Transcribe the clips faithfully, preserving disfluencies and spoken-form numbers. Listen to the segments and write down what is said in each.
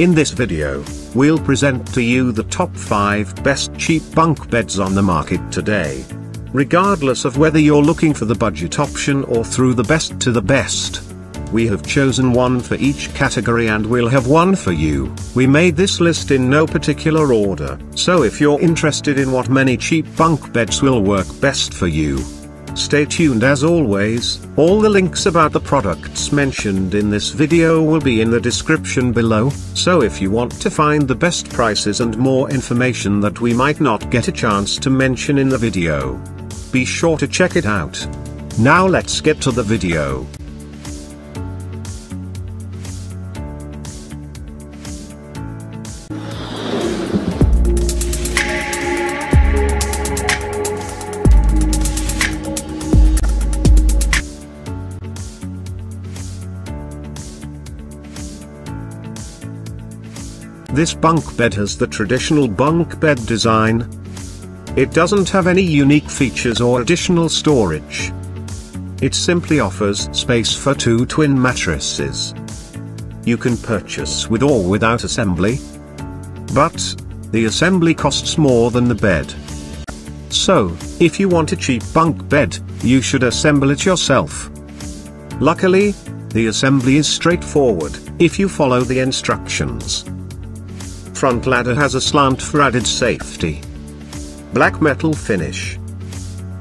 In this video, we'll present to you the top five best cheap bunk beds on the market today. Regardless of whether you're looking for the budget option or through the best to the best, we have chosen one for each category and we'll have one for you. We made this list in no particular order, so if you're interested in what many cheap bunk beds will work best for you, stay tuned as always. All the links about the products mentioned in this video will be in the description below, so if you want to find the best prices and more information that we might not get a chance to mention in the video, be sure to check it out. Now let's get to the video. This bunk bed has the traditional bunk bed design. It doesn't have any unique features or additional storage. It simply offers space for two twin mattresses. You can purchase with or without assembly, but the assembly costs more than the bed. So, if you want a cheap bunk bed, you should assemble it yourself. Luckily, the assembly is straightforward if you follow the instructions. Front ladder has a slant for added safety. Black metal finish.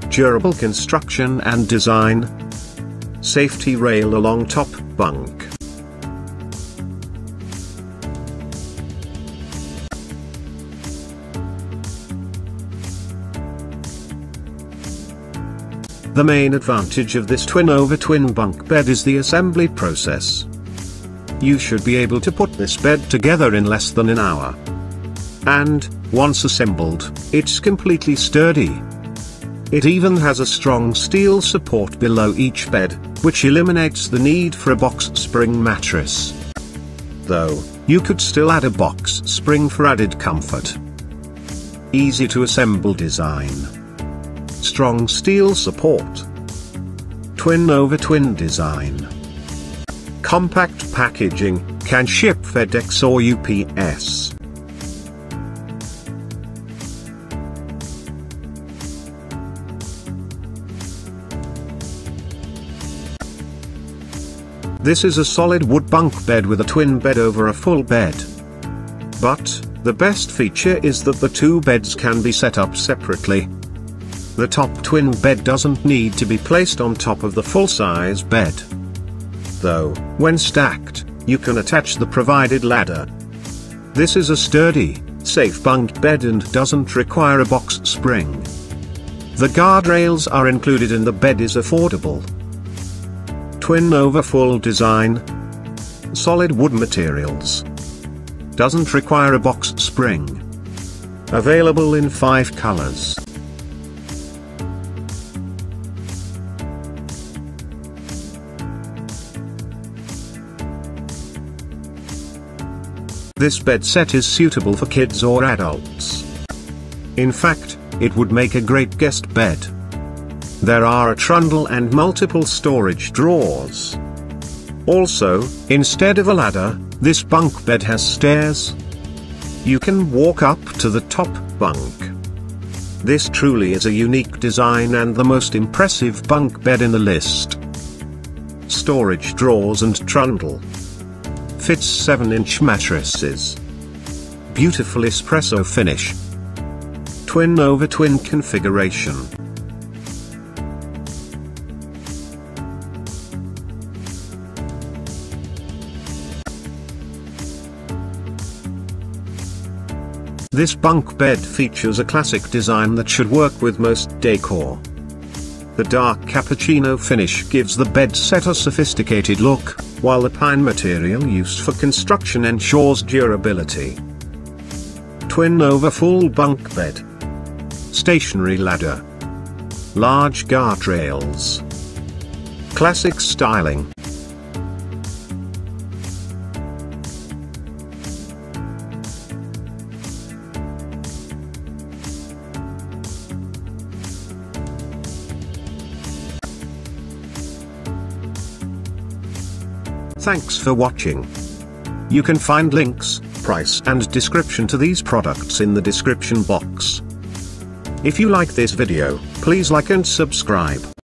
Durable construction and design. Safety rail along top bunk. The main advantage of this twin over twin bunk bed is the assembly process. You should be able to put this bed together in less than an hour. And, once assembled, it's completely sturdy. It even has a strong steel support below each bed, which eliminates the need for a box spring mattress. Though, you could still add a box spring for added comfort. Easy to assemble design. Strong steel support. Twin over twin design. Compact packaging, can ship FedEx or U P S. This is a solid wood bunk bed with a twin bed over a full bed. But, the best feature is that the two beds can be set up separately. The top twin bed doesn't need to be placed on top of the full-size bed. Though, when stacked, you can attach the provided ladder. This is a sturdy, safe bunk bed and doesn't require a box spring. The guardrails are included and the bed is affordable. Twin over full design. Solid wood materials. Doesn't require a box spring. Available in five colors. This bed set is suitable for kids or adults. In fact, it would make a great guest bed. There are a trundle and multiple storage drawers. Also, instead of a ladder, this bunk bed has stairs. You can walk up to the top bunk. This truly is a unique design and the most impressive bunk bed in the list. Storage drawers and trundle. Fits seven inch mattresses. Beautiful espresso finish. Twin over twin configuration. This bunk bed features a classic design that should work with most decor. The dark cappuccino finish gives the bed set a sophisticated look, while the pine material used for construction ensures durability. Twin over full bunk bed. Stationary ladder. Large guardrails. Classic styling. Thanks for watching. You can find links, price and description to these products in the description box. If you like this video, please like and subscribe.